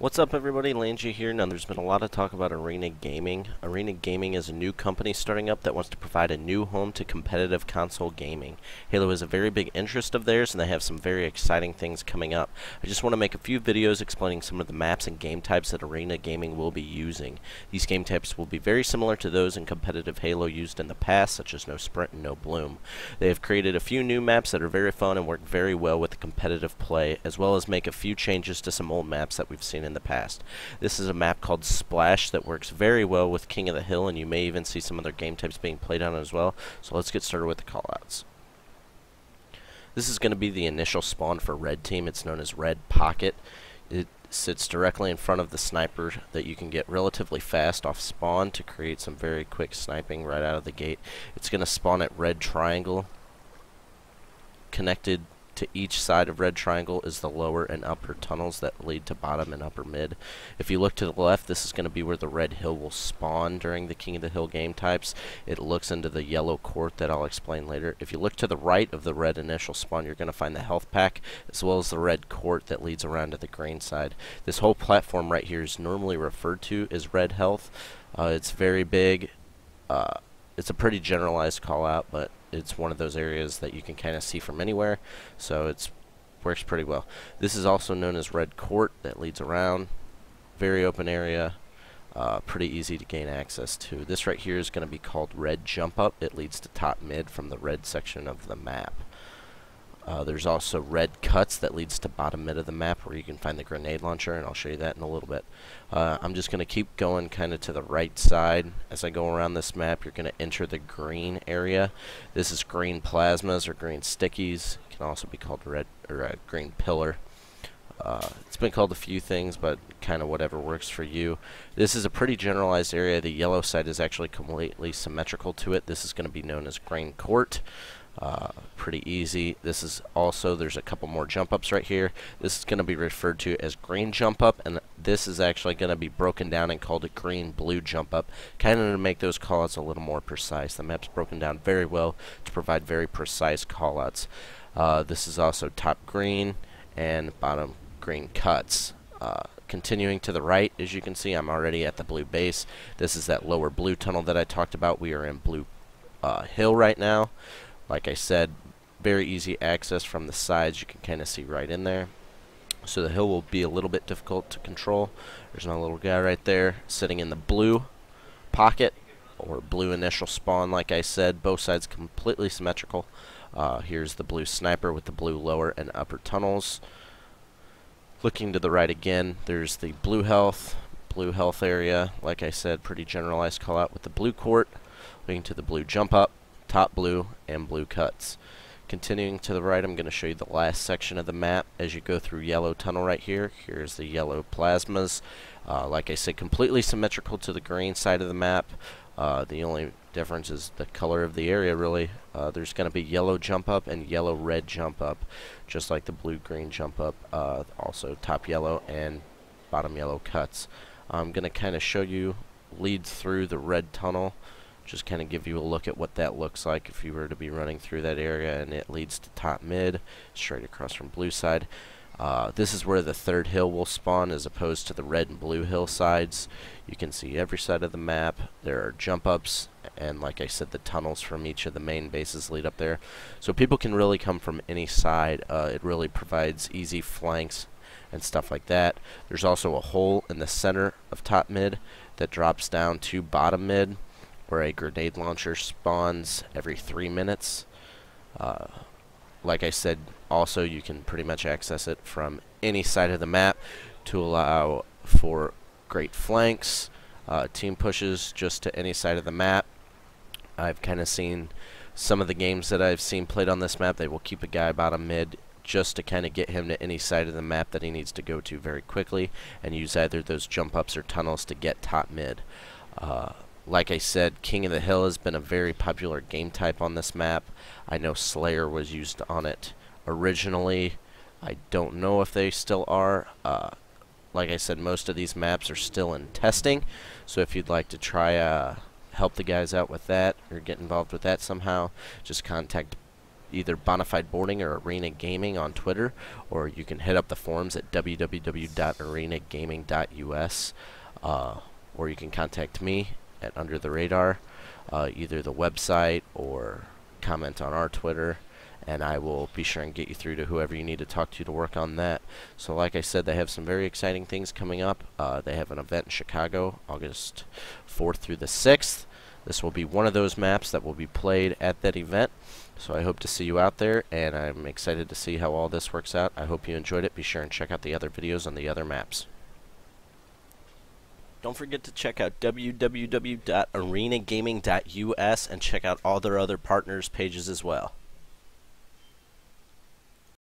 What's up everybody, Lan-G here. Now there's been a lot of talk about Arena Gaming. Arena Gaming is a new company starting up that wants to provide a new home to competitive console gaming. Halo is a very big interest of theirs and they have some very exciting things coming up. I just want to make a few videos explaining some of the maps and game types that Arena Gaming will be using. These game types will be very similar to those in competitive Halo used in the past, such as No Sprint and No Bloom. They have created a few new maps that are very fun and work very well with the competitive play, as well as make a few changes to some old maps that we've seen in the past. This is a map called Splash that works very well with King of the Hill, and you may even see some other game types being played on it as well. So let's get started with the callouts. This is going to be the initial spawn for Red Team. It's known as Red Pocket. It sits directly in front of the sniper that you can get relatively fast off spawn to create some very quick sniping right out of the gate. It's going to spawn at Red Triangle. Connected to each side of Red Triangle is the lower and upper tunnels that lead to bottom and upper mid. If you look to the left, this is going to be where the Red Hill will spawn during the King of the Hill game types. It looks into the yellow court that I'll explain later. If you look to the right of the red initial spawn, you're going to find the health pack as well as the red court that leads around to the green side. This whole platform right here is normally referred to as Red Health. It's very big. It's a pretty generalized call out, but it's one of those areas that you can kind of see from anywhere, so it works pretty well. This is also known as Red Court that leads around. Very open area, pretty easy to gain access to. This right here is going to be called Red Jump Up. It leads to top mid from the red section of the map. There's also Red Cuts that leads to bottom mid of the map where you can find the grenade launcher, and I'll show you that in a little bit. I'm just going to keep going kind of to the right side. As I go around this map, you're going to enter the green area. This is green plasmas or green stickies. It can also be called red or green pillar. It's been called a few things, but kind of whatever works for you. This is a pretty generalized area. The yellow side is actually completely symmetrical to it. This is going to be known as Green Court. Pretty easy. This is also, there's a couple more jump ups right here. This is going to be referred to as Green Jump Up, and this is actually going to be broken down and called a Green Blue Jump Up, kind of to make those call outs a little more precise. The map's broken down very well to provide very precise call outs. This is also top green and bottom green cuts. Continuing to the right, as you can see, I'm already at the blue base. This is that lower blue tunnel that I talked about. We are in Blue Hill right now. Like I said, very easy access from the sides. You can kind of see right in there. So the hill will be a little bit difficult to control. There's my little guy right there sitting in the blue pocket or blue initial spawn. Like I said, both sides completely symmetrical. Here's the blue sniper with the blue lower and upper tunnels. Looking to the right again, there's the blue health area. Like I said, pretty generalized call out with the blue court. Looking to the blue jump up, top blue, and blue cuts. Continuing to the right, I'm going to show you the last section of the map. As you go through yellow tunnel right here, here's the yellow plasmas. Like I said, completely symmetrical to the green side of the map. The only difference is the color of the area, really. There's going to be yellow jump up and yellow red jump up, just like the blue green jump up. Also top yellow and bottom yellow cuts. I'm going to kind of show you, lead through the red tunnel, just kind of give you a look at what that looks like if you were to be running through that area, and it leads to top mid straight across from blue side. This is where the third hill will spawn as opposed to the red and blue hill sides. You can see every side of the map. There are jump ups, and like I said, the tunnels from each of the main bases lead up there, so people can really come from any side. It really provides easy flanks and stuff like that. There's also a hole in the center of top mid that drops down to bottom mid, where a grenade launcher spawns every 3 minutes. Like I said, also you can pretty much access it from any side of the map to allow for great flanks, team pushes just to any side of the map. I've kind of seen some of the games that I've seen played on this map, they will keep a guy bottom mid just to kind of get him to any side of the map that he needs to go to very quickly, and use either those jump ups or tunnels to get top mid. Like I said, King of the Hill has been a very popular game type on this map. I know Slayer was used on it originally. I don't know if they still are. Like I said, most of these maps are still in testing, so if you'd like to try help the guys out with that or get involved with that somehow, just contact either Bonafide Boarding or Arena Gaming on Twitter, or you can hit up the forums at www.arenagaming.us, or you can contact me at Under the Radar, either the website or comment on our Twitter, and I will be sure and get you through to whoever you need to talk to work on that. So like I said, they have some very exciting things coming up. They have an event in Chicago, August 4th through the 6th. This will be one of those maps that will be played at that event. So I hope to see you out there, and I'm excited to see how all this works out. I hope you enjoyed it. Be sure and check out the other videos on the other maps. Don't forget to check out www.arenagaming.us and check out all their other partners' pages as well.